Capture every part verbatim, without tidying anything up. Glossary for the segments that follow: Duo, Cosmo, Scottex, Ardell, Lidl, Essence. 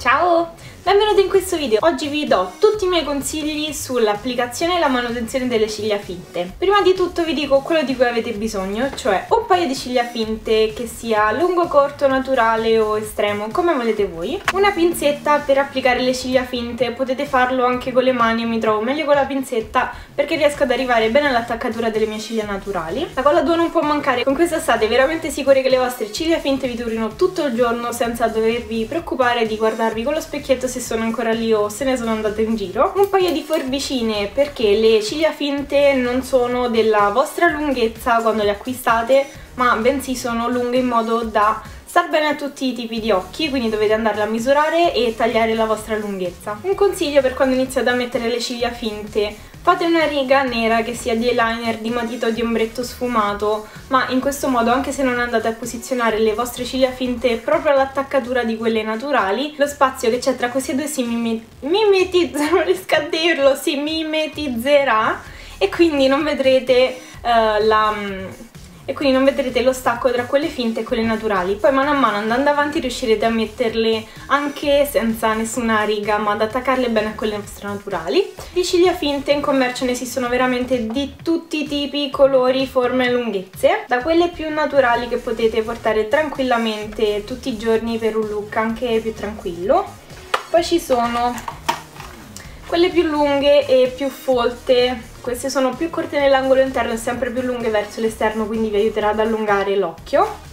Ciao! Benvenuti in questo video. Oggi vi do tutti i miei consigli sull'applicazione e la manutenzione delle ciglia finte. Prima di tutto vi dico quello di cui avete bisogno, cioè un paio di ciglia finte, che sia lungo, corto, naturale o estremo, come volete voi. Una pinzetta per applicare le ciglia finte, potete farlo anche con le mani, io mi trovo meglio con la pinzetta perché riesco ad arrivare bene all'attaccatura delle mie ciglia naturali. La colla Duo non può mancare, con questa state veramente sicuri che le vostre ciglia finte vi durino tutto il giorno senza dovervi preoccupare di guardarvi con lo specchietto se sono ancora lì o se ne sono andate in giro. Un paio di forbicine, perché le ciglia finte non sono della vostra lunghezza quando le acquistate, ma bensì sono lunghe in modo da star bene a tutti i tipi di occhi, quindi dovete andarla a misurare e tagliare la vostra lunghezza. Un consiglio per quando iniziate a mettere le ciglia finte: fate una riga nera che sia di eyeliner, di matita o di ombretto sfumato, ma in questo modo, anche se non andate a posizionare le vostre ciglia finte proprio all'attaccatura di quelle naturali, lo spazio che c'è tra questi due si mime mimetizza, non riesco a dirlo, si mimetizzerà e quindi non vedrete uh, la... e quindi non vedrete lo stacco tra quelle finte e quelle naturali. Poi mano a mano, andando avanti, riuscirete a metterle anche senza nessuna riga, ma ad attaccarle bene a quelle vostre naturali. Di ciglia finte in commercio ne esistono veramente di tutti i tipi, colori, forme e lunghezze, da quelle più naturali che potete portare tranquillamente tutti i giorni per un look anche più tranquillo. Poi ci sono quelle più lunghe e più folte. Queste sono più corte nell'angolo interno e sempre più lunghe verso l'esterno, quindi vi aiuterà ad allungare l'occhio.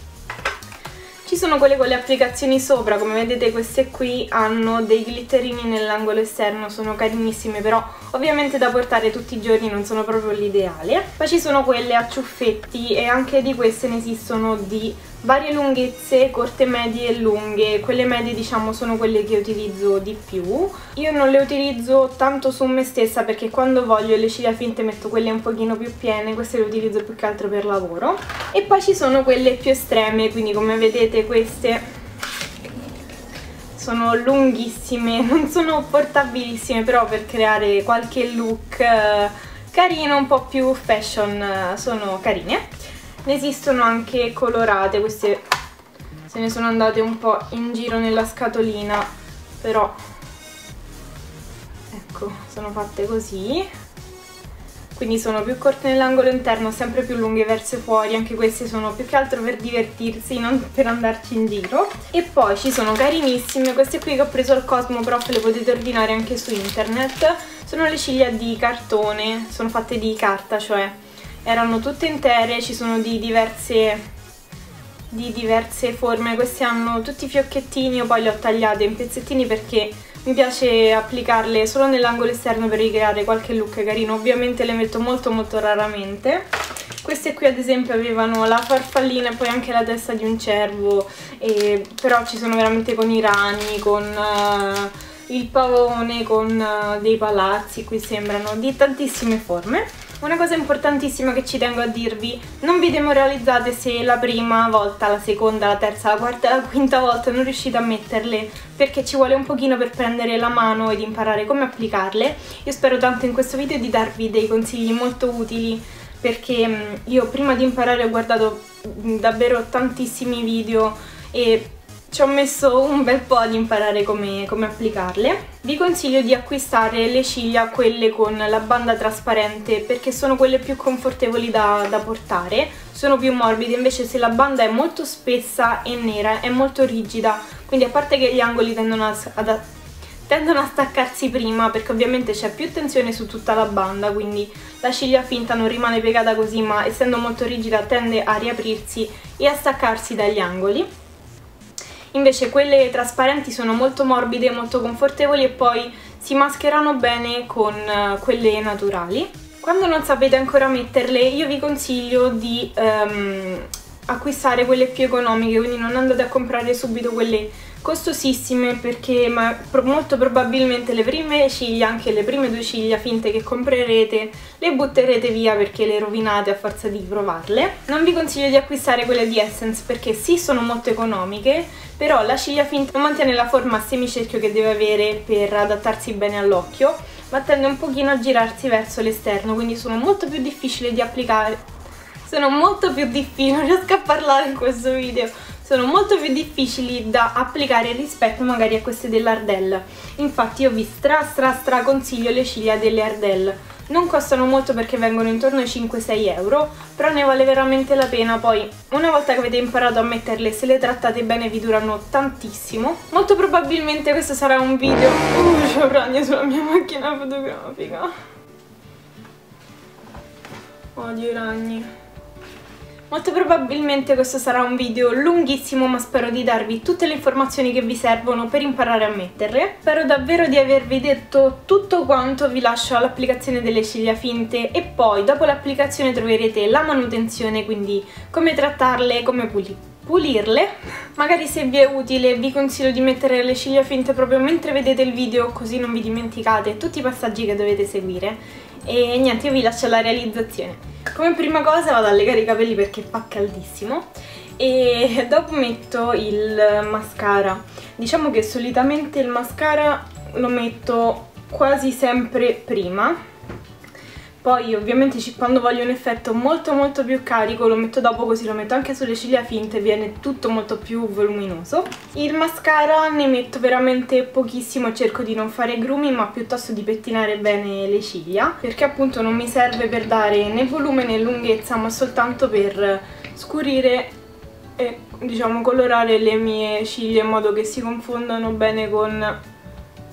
Ci sono quelle con le applicazioni sopra, come vedete queste qui hanno dei glitterini nell'angolo esterno, sono carinissime, però ovviamente da portare tutti i giorni non sono proprio l'ideale. Poi ci sono quelle a ciuffetti e anche di queste ne esistono di varie lunghezze, corte, medie e lunghe. Quelle medie, diciamo, sono quelle che utilizzo di più. Io non le utilizzo tanto su me stessa perché quando voglio le ciglia finte metto quelle un pochino più piene, queste le utilizzo più che altro per lavoro. E poi ci sono quelle più estreme, quindi come vedete queste sono lunghissime, non sono portabilissime, però per creare qualche look carino, un po' più fashion, sono carine. Ne esistono anche colorate, queste se ne sono andate un po' in giro nella scatolina, però ecco, sono fatte così, quindi sono più corte nell'angolo interno, sempre più lunghe verso fuori. Anche queste sono più che altro per divertirsi, non per andarci in giro. E poi ci sono carinissime queste qui che ho preso al Cosmo, però le potete ordinare anche su internet. Sono le ciglia di cartone, sono fatte di carta, cioè erano tutte intere, ci sono di diverse, di diverse forme. Questi hanno tutti i fiocchettini, io poi li ho tagliate in pezzettini perché mi piace applicarle solo nell'angolo esterno per ricreare qualche look carino. Ovviamente le metto molto molto raramente. Queste qui ad esempio avevano la farfallina e poi anche la testa di un cervo, e però ci sono veramente con i rani, con uh, il pavone, con uh, dei palazzi, qui sembrano di tantissime forme. Una cosa importantissima che ci tengo a dirvi: non vi demoralizzate se la prima volta, la seconda, la terza, la quarta e la quinta volta non riuscite a metterle, perché ci vuole un pochino per prendere la mano ed imparare come applicarle. Io spero tanto in questo video di darvi dei consigli molto utili, perché io prima di imparare ho guardato davvero tantissimi video e ci ho messo un bel po' ad imparare come, come applicarle. Vi consiglio di acquistare le ciglia, quelle con la banda trasparente, perché sono quelle più confortevoli da, da portare, sono più morbide. Invece se la banda è molto spessa e nera, è molto rigida, quindi a parte che gli angoli tendono a, ad, tendono a staccarsi prima, perché ovviamente c'è più tensione su tutta la banda, quindi la ciglia finta non rimane piegata così, ma essendo molto rigida tende a riaprirsi e a staccarsi dagli angoli. Invece quelle trasparenti sono molto morbide, molto confortevoli e poi si mascherano bene con quelle naturali. Quando non sapete ancora metterle, io vi consiglio di um, acquistare quelle più economiche, quindi non andate a comprare subito quelle costosissime, perché ma, pro, molto probabilmente le prime ciglia, anche le prime due ciglia finte che comprerete, le butterete via perché le rovinate a forza di provarle. Non vi consiglio di acquistare quelle di Essence perché sì, sono molto economiche, però la ciglia finta non mantiene la forma a semicerchio che deve avere per adattarsi bene all'occhio, ma tende un pochino a girarsi verso l'esterno, quindi sono molto più difficili di applicare. Sono molto più difficili, non riesco a parlare in questo video. sono molto più difficili da applicare rispetto magari a queste dell'Ardell. Infatti io vi stra stra stra consiglio le ciglia delle Ardell. Non costano molto perché vengono intorno ai cinque sei euro, però ne vale veramente la pena. Poi una volta che avete imparato a metterle, se le trattate bene vi durano tantissimo. Molto probabilmente questo sarà un video uh, c'ho pragno sulla mia macchina fotografica. Odio i ragni. Molto probabilmente questo sarà un video lunghissimo, ma spero di darvi tutte le informazioni che vi servono per imparare a metterle. Spero davvero di avervi detto tutto quanto. Vi lascio all'applicazione delle ciglia finte e poi dopo l'applicazione troverete la manutenzione, quindi come trattarle, come pulirle. Magari se vi è utile vi consiglio di mettere le ciglia finte proprio mentre vedete il video, così non vi dimenticate tutti i passaggi che dovete seguire. E niente, io vi lascio alla realizzazione. Come prima cosa vado a legare i capelli perché fa caldissimo e dopo metto il mascara. Diciamo che solitamente il mascara lo metto quasi sempre prima, poi ovviamente quando voglio un effetto molto molto più carico lo metto dopo, così lo metto anche sulle ciglia finte e viene tutto molto più voluminoso. Il mascara ne metto veramente pochissimo, cerco di non fare grumi ma piuttosto di pettinare bene le ciglia, perché appunto non mi serve per dare né volume né lunghezza, ma soltanto per scurire e diciamo colorare le mie ciglia in modo che si confondano bene con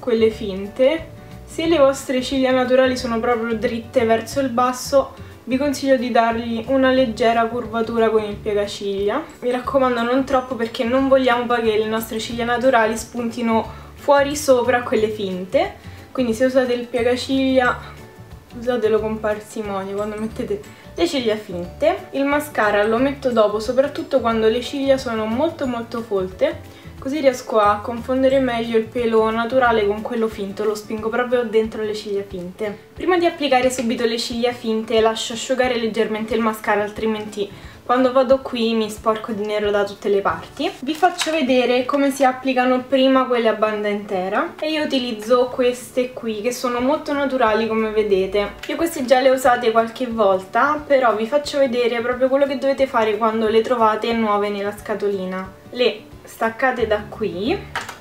quelle finte. Se le vostre ciglia naturali sono proprio dritte verso il basso, vi consiglio di dargli una leggera curvatura con il piegaciglia. Mi raccomando non troppo, perché non vogliamo poi che le nostre ciglia naturali spuntino fuori sopra quelle finte. Quindi se usate il piegaciglia, usatelo con parsimonia quando mettete le ciglia finte. Il mascara lo metto dopo, soprattutto quando le ciglia sono molto molto folte, così riesco a confondere meglio il pelo naturale con quello finto, lo spingo proprio dentro le ciglia finte. Prima di applicare subito le ciglia finte lascio asciugare leggermente il mascara, altrimenti quando vado qui mi sporco di nero da tutte le parti. Vi faccio vedere come si applicano prima quelle a banda intera e io utilizzo queste qui che sono molto naturali come vedete. Io queste già le ho usate qualche volta, però vi faccio vedere proprio quello che dovete fare quando le trovate nuove nella scatolina. Le staccate da qui,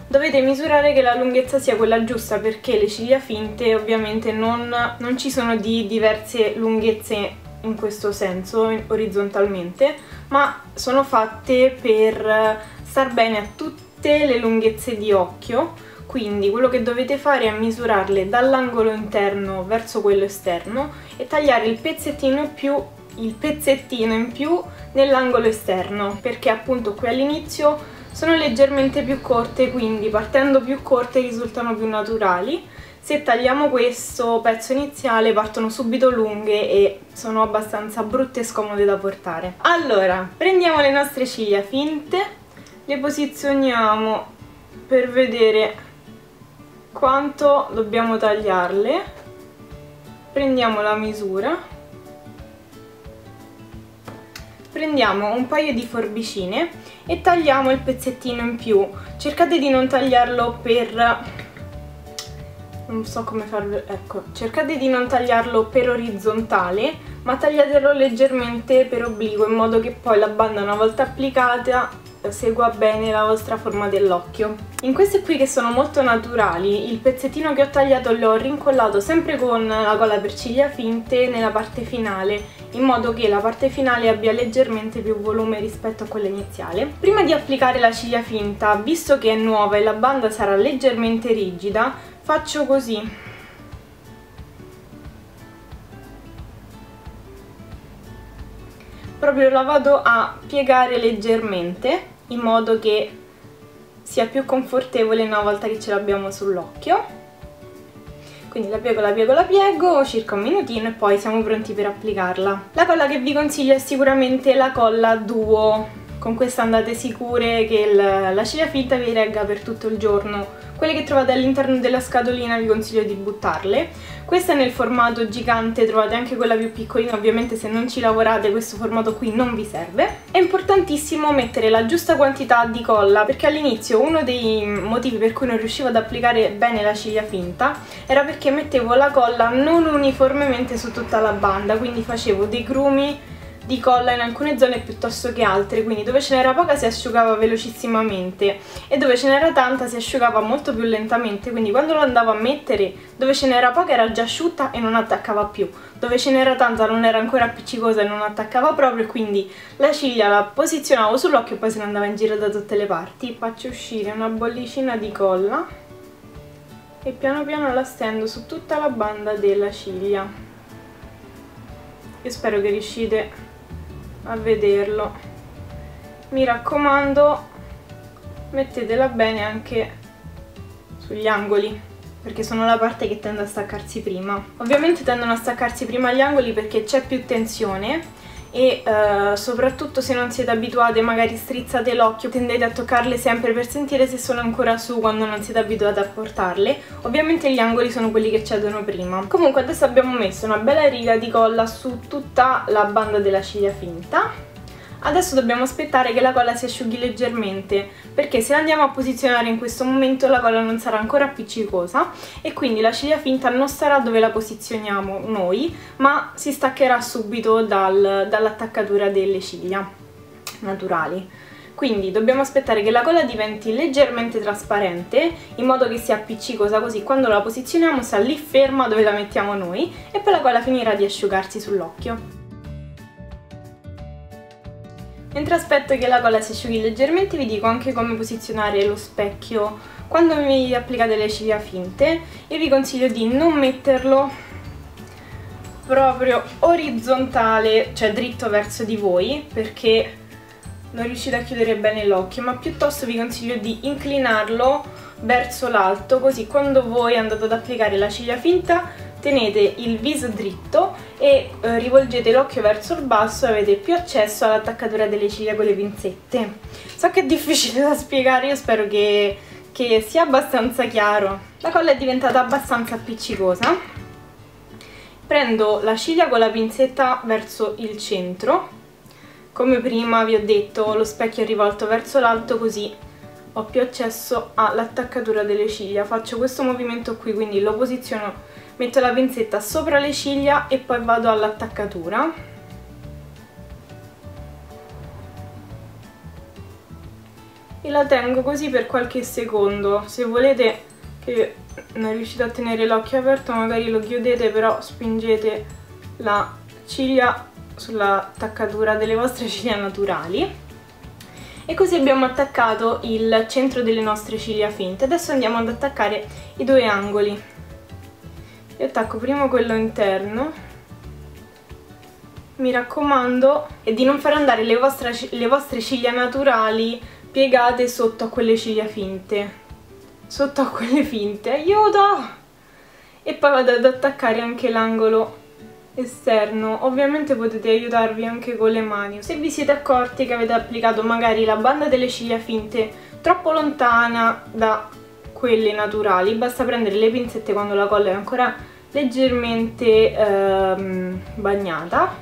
dovete misurare che la lunghezza sia quella giusta, perché le ciglia finte ovviamente non, non ci sono di diverse lunghezze in questo senso orizzontalmente, ma sono fatte per star bene a tutte le lunghezze di occhio. Quindi quello che dovete fare è misurarle dall'angolo interno verso quello esterno e tagliare il pezzettino più il pezzettino in più nell'angolo esterno, perché appunto qui all'inizio sono leggermente più corte, quindi partendo più corte risultano più naturali. Se tagliamo questo pezzo iniziale partono subito lunghe e sono abbastanza brutte e scomode da portare. Allora, prendiamo le nostre ciglia finte, le posizioniamo per vedere quanto dobbiamo tagliarle, prendiamo la misura, prendiamo un paio di forbicine e tagliamo il pezzettino in più. Cercate di non tagliarlo per non so come farlo, ecco, cercate di non tagliarlo per orizzontale, ma tagliatelo leggermente per obliquo, in modo che poi la banda una volta applicata segua bene la vostra forma dell'occhio. In queste qui che sono molto naturali, il pezzettino che ho tagliato l'ho rincollato sempre con la colla per ciglia finte nella parte finale, in modo che la parte finale abbia leggermente più volume rispetto a quella iniziale. Prima di applicare la ciglia finta, visto che è nuova e la banda sarà leggermente rigida, faccio così. Proprio la vado a piegare leggermente, in modo che sia più confortevole una volta che ce l'abbiamo sull'occhio. Quindi la piego, la piego, la piego, circa un minutino e poi siamo pronti per applicarla. La colla che vi consiglio è sicuramente la colla Duo, con questa andate sicure che il, la ciglia finta vi regga per tutto il giorno. Quelle che trovate all'interno della scatolina vi consiglio di buttarle. Questa è nel formato gigante, trovate anche quella più piccolina, ovviamente se non ci lavorate questo formato qui non vi serve. È importantissimo mettere la giusta quantità di colla, perché all'inizio uno dei motivi per cui non riuscivo ad applicare bene la ciglia finta era perché mettevo la colla non uniformemente su tutta la banda, quindi facevo dei grumi di colla in alcune zone piuttosto che altre, quindi dove ce n'era poca si asciugava velocissimamente e dove ce n'era tanta si asciugava molto più lentamente, quindi quando lo andavo a mettere dove ce n'era poca era già asciutta e non attaccava più, dove ce n'era tanta non era ancora appiccicosa e non attaccava proprio, quindi la ciglia la posizionavo sull'occhio e poi se ne andava in giro da tutte le parti. Faccio uscire una bollicina di colla e piano piano la stendo su tutta la banda della ciglia. Io spero che riuscite a vederlo, mi raccomando mettetela bene anche sugli angoli perché sono la parte che tende a staccarsi prima. Ovviamente tendono a staccarsi prima gli angoli perché c'è più tensione e eh, soprattutto se non siete abituate, magari strizzate l'occhio, tendete a toccarle sempre per sentire se sono ancora su quando non siete abituate a portarle. Ovviamente gli angoli sono quelli che cedono prima. Comunque adesso abbiamo messo una bella riga di colla su tutta la banda della ciglia finta. Adesso dobbiamo aspettare che la colla si asciughi leggermente, perché se la andiamo a posizionare in questo momento la colla non sarà ancora appiccicosa e quindi la ciglia finta non sarà dove la posizioniamo noi, ma si staccherà subito dal, dall'attaccatura delle ciglia naturali. Quindi dobbiamo aspettare che la colla diventi leggermente trasparente in modo che sia appiccicosa, così quando la posizioniamo sta lì ferma dove la mettiamo noi e poi la colla finirà di asciugarsi sull'occhio. Mentre aspetto che la colla si asciughi leggermente vi dico anche come posizionare lo specchio. Quando mi applicate le ciglia finte io vi consiglio di non metterlo proprio orizzontale, cioè dritto verso di voi, perché non riuscite a chiudere bene l'occhio, ma piuttosto vi consiglio di inclinarlo verso l'alto, così quando voi andate ad applicare la ciglia finta tenete il viso dritto e eh, rivolgete l'occhio verso il basso e avete più accesso all'attaccatura delle ciglia con le pinzette. So che è difficile da spiegare, io spero che, che sia abbastanza chiaro. La colla è diventata abbastanza appiccicosa. Prendo la ciglia con la pinzetta verso il centro. Come prima vi ho detto, lo specchio è rivolto verso l'alto così ho più accesso all'attaccatura delle ciglia. Faccio questo movimento qui, quindi lo posiziono, metto la pinzetta sopra le ciglia e poi vado all'attaccatura. E la tengo così per qualche secondo. Se volete che non riuscite a tenere l'occhio aperto magari lo chiudete, però spingete la ciglia sull'attaccatura delle vostre ciglia naturali. E così abbiamo attaccato il centro delle nostre ciglia finte. Adesso andiamo ad attaccare i due angoli. Io attacco prima quello interno, mi raccomando, e di non far andare le vostre, le vostre ciglia naturali piegate sotto a quelle ciglia finte, sotto a quelle finte, aiuto! E poi vado ad attaccare anche l'angolo esterno. Ovviamente potete aiutarvi anche con le mani. Se vi siete accorti che avete applicato magari la banda delle ciglia finte troppo lontana da quelle naturali, basta prendere le pinzette quando la colla è ancora leggermente ehm, bagnata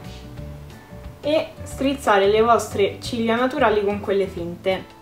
e strizzare le vostre ciglia naturali con quelle finte.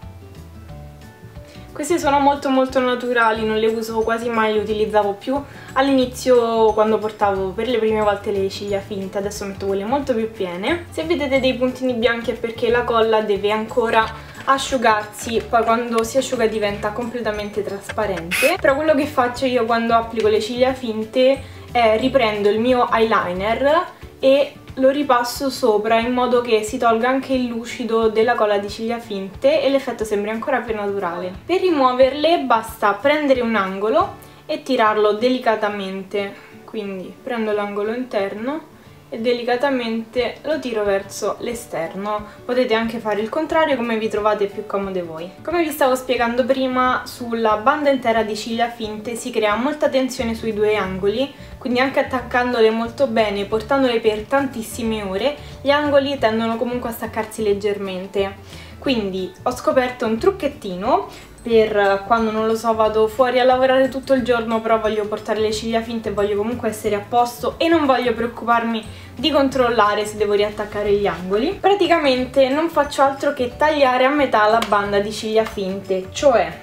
Queste sono molto molto naturali, non le uso quasi mai, le utilizzavo più all'inizio quando portavo per le prime volte le ciglia finte, adesso metto quelle molto più piene. Se vedete dei puntini bianchi è perché la colla deve ancora asciugarsi, poi quando si asciuga diventa completamente trasparente. Però quello che faccio io quando applico le ciglia finte è riprendo il mio eyeliner e lo ripasso sopra in modo che si tolga anche il lucido della colla di ciglia finte e l'effetto sembri ancora più naturale. Per rimuoverle basta prendere un angolo e tirarlo delicatamente, quindi prendo l'angolo interno e delicatamente lo tiro verso l'esterno. Potete anche fare il contrario, come vi trovate più comode voi. Come vi stavo spiegando prima, sulla banda intera di ciglia finte si crea molta tensione sui due angoli, quindi anche attaccandole molto bene, portandole per tantissime ore, gli angoli tendono comunque a staccarsi leggermente. Quindi ho scoperto un trucchettino per quando, non lo so, vado fuori a lavorare tutto il giorno però voglio portare le ciglia finte e voglio comunque essere a posto e non voglio preoccuparmi di controllare se devo riattaccare gli angoli. Praticamente non faccio altro che tagliare a metà la banda di ciglia finte, cioè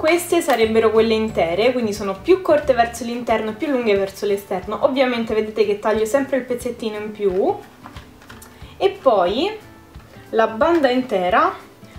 Queste sarebbero quelle intere, quindi sono più corte verso l'interno e più lunghe verso l'esterno. Ovviamente vedete che taglio sempre il pezzettino in più e poi la banda intera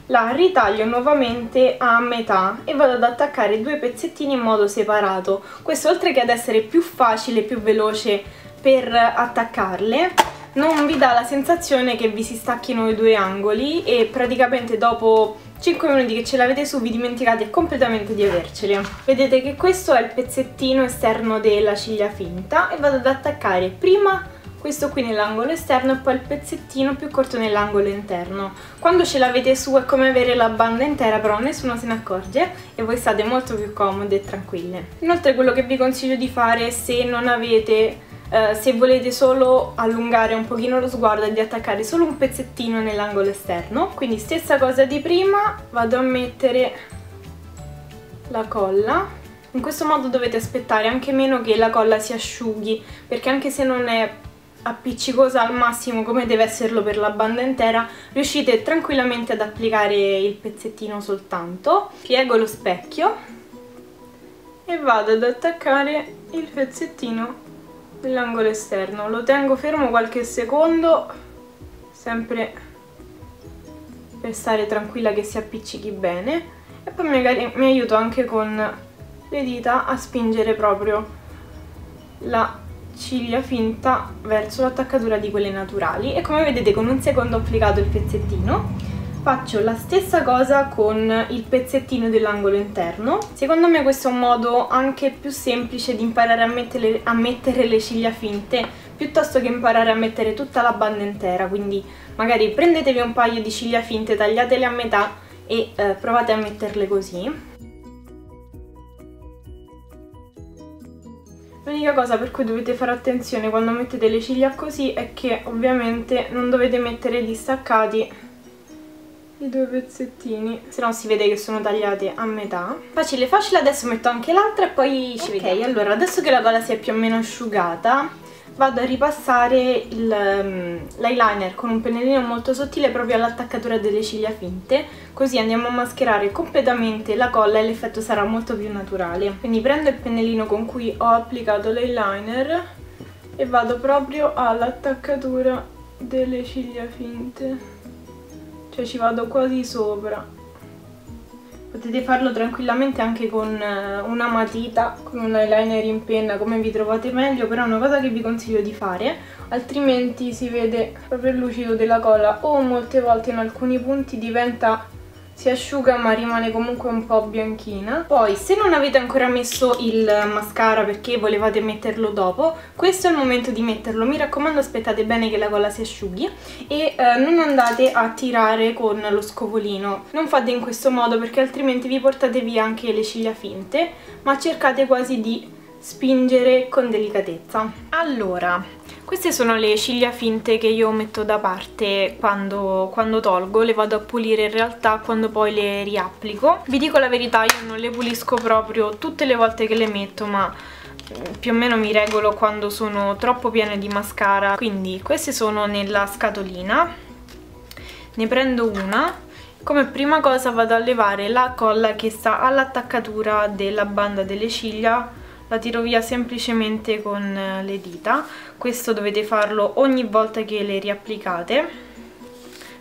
la ritaglio nuovamente a metà e vado ad attaccare i due pezzettini in modo separato. Questo, oltre che ad essere più facile e più veloce per attaccarle, non vi dà la sensazione che vi si stacchino i due angoli e praticamente dopo cinque minuti che ce l'avete su vi dimenticate completamente di avercele. Vedete che questo è il pezzettino esterno della ciglia finta e vado ad attaccare prima questo qui nell'angolo esterno e poi il pezzettino più corto nell'angolo interno. Quando ce l'avete su è come avere la banda intera, però nessuno se ne accorge e voi state molto più comode e tranquille. Inoltre quello che vi consiglio di fare se non avete... Uh, se volete solo allungare un pochino lo sguardo e di attaccare solo un pezzettino nell'angolo esterno, quindi stessa cosa di prima, vado a mettere la colla. In questo modo dovete aspettare anche meno che la colla si asciughi, perché anche se non è appiccicosa al massimo come deve esserlo per la banda intera, riuscite tranquillamente ad applicare il pezzettino soltanto. Piego lo specchio e vado ad attaccare il pezzettino nell'angolo esterno, lo tengo fermo qualche secondo, sempre per stare tranquilla che si appiccichi bene, e poi magari mi aiuto anche con le dita a spingere proprio la ciglia finta verso l'attaccatura di quelle naturali. E come vedete, con un secondo ho applicato il pezzettino. Faccio la stessa cosa con il pezzettino dell'angolo interno. Secondo me questo è un modo anche più semplice di imparare a mettere, a mettere le ciglia finte, piuttosto che imparare a mettere tutta la banda intera. Quindi magari prendetevi un paio di ciglia finte, tagliatele a metà e eh, provate a metterle così. L'unica cosa per cui dovete fare attenzione quando mettete le ciglia così è che ovviamente non dovete mettere distaccati i due pezzettini, se no si vede che sono tagliate a metà. Facile facile, adesso metto anche l'altra e poi ci vediamo. Ok, allora adesso che la colla si è più o meno asciugata vado a ripassare l'eyeliner con un pennellino molto sottile proprio all'attaccatura delle ciglia finte, così andiamo a mascherare completamente la colla e l'effetto sarà molto più naturale. Quindi prendo il pennellino con cui ho applicato l'eyeliner e vado proprio all'attaccatura delle ciglia finte, cioè ci vado quasi sopra. Potete farlo tranquillamente anche con una matita, con un eyeliner in penna, come vi trovate meglio, però è una cosa che vi consiglio di fare, altrimenti si vede proprio il lucido della colla o molte volte in alcuni punti diventa, si asciuga ma rimane comunque un po' bianchina. Poi, se non avete ancora messo il mascara perché volevate metterlo dopo, questo è il momento di metterlo. Mi raccomando, aspettate bene che la colla si asciughi e eh, non andate a tirare con lo scovolino. Non fate in questo modo perché altrimenti vi portate via anche le ciglia finte, ma cercate quasi di spingere con delicatezza. Allora, queste sono le ciglia finte che io metto da parte quando, quando tolgo, le vado a pulire in realtà quando poi le riapplico. Vi dico la verità, io non le pulisco proprio tutte le volte che le metto, ma più o meno mi regolo quando sono troppo piene di mascara. Quindi queste sono nella scatolina, ne prendo una. Come prima cosa vado a levare la colla che sta all'attaccatura della banda delle ciglia, la tiro via semplicemente con le dita. Questo dovete farlo ogni volta che le riapplicate,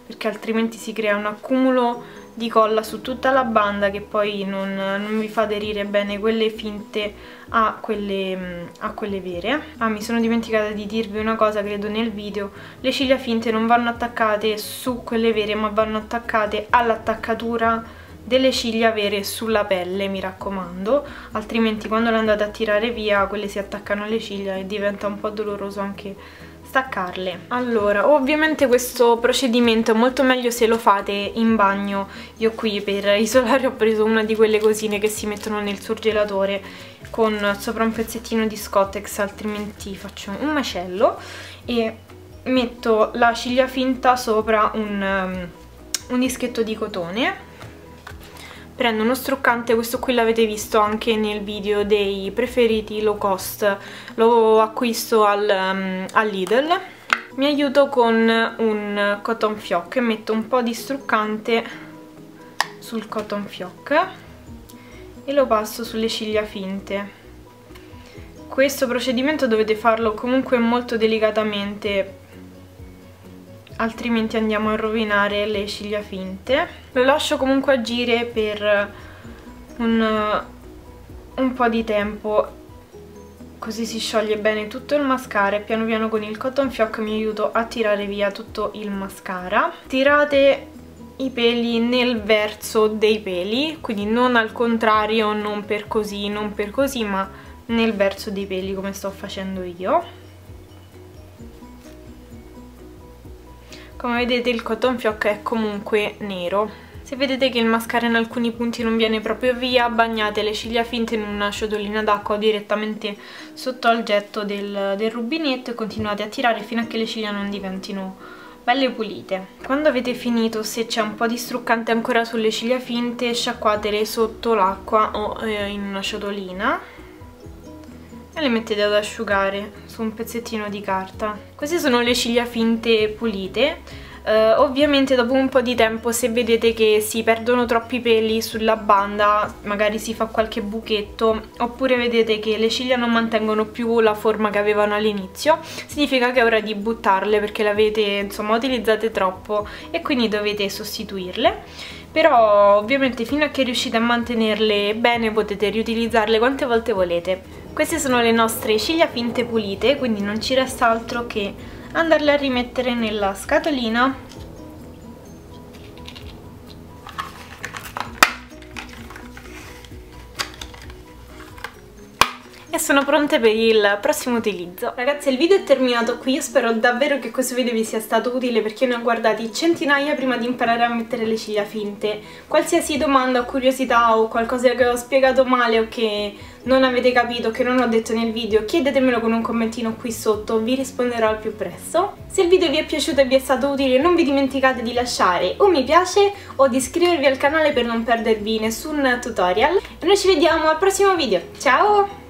perché altrimenti si crea un accumulo di colla su tutta la banda che poi non, non vi fa aderire bene quelle finte a quelle, a quelle vere. Ah, mi sono dimenticata di dirvi una cosa, credo, nel video: le ciglia finte non vanno attaccate su quelle vere, ma vanno attaccate all'attaccatura delle ciglia vere sulla pelle, mi raccomando, altrimenti quando le andate a tirare via quelle si attaccano alle ciglia e diventa un po' doloroso anche staccarle. Allora, ovviamente questo procedimento è molto meglio se lo fate in bagno. Io qui per isolare ho preso una di quelle cosine che si mettono nel surgelatore con sopra un pezzettino di Scottex, altrimenti faccio un macello, e metto la ciglia finta sopra un, un dischetto di cotone. Prendo uno struccante, questo qui l'avete visto anche nel video dei preferiti low cost, lo acquisto al, um, al Lidl. Mi aiuto con un cotton fioc e metto un po' di struccante sul cotton fioc e lo passo sulle ciglia finte. Questo procedimento dovete farlo comunque molto delicatamente, altrimenti andiamo a rovinare le ciglia finte. Lo lascio comunque agire per un, un po' di tempo, così si scioglie bene tutto il mascara e piano piano con il cotton fioc mi aiuto a tirare via tutto il mascara. Tirate i peli nel verso dei peli, quindi non al contrario, non per così, non per così, ma nel verso dei peli come sto facendo io. Come vedete il cotton fioc è comunque nero. Se vedete che il mascara in alcuni punti non viene proprio via, bagnate le ciglia finte in una ciotolina d'acqua direttamente sotto al getto del, del rubinetto e continuate a tirare fino a che le ciglia non diventino belle pulite. Quando avete finito, se c'è un po' di struccante ancora sulle ciglia finte, sciacquatele sotto l'acqua o eh, in una ciotolina e le mettete ad asciugare su un pezzettino di carta. Queste sono le ciglia finte pulite. Uh, ovviamente dopo un po' di tempo, se vedete che si perdono troppi peli sulla banda, magari si fa qualche buchetto, oppure vedete che le ciglia non mantengono più la forma che avevano all'inizio, significa che è ora di buttarle perché le avete insomma utilizzate troppo e quindi dovete sostituirle. Però ovviamente fino a che riuscite a mantenerle bene potete riutilizzarle quante volte volete. Queste sono le nostre ciglia finte pulite, quindi non ci resta altro che andarle a rimettere nella scatolina e sono pronte per il prossimo utilizzo. Ragazzi, il video è terminato qui. Io spero davvero che questo video vi sia stato utile, perché ne ho guardati centinaia prima di imparare a mettere le ciglia finte. Qualsiasi domanda o curiosità o qualcosa che ho spiegato male o che non avete capito, che non ho detto nel video, chiedetemelo con un commentino qui sotto, vi risponderò al più presto. Se il video vi è piaciuto e vi è stato utile, non vi dimenticate di lasciare un mi piace o di iscrivervi al canale per non perdervi nessun tutorial. E noi ci vediamo al prossimo video, ciao!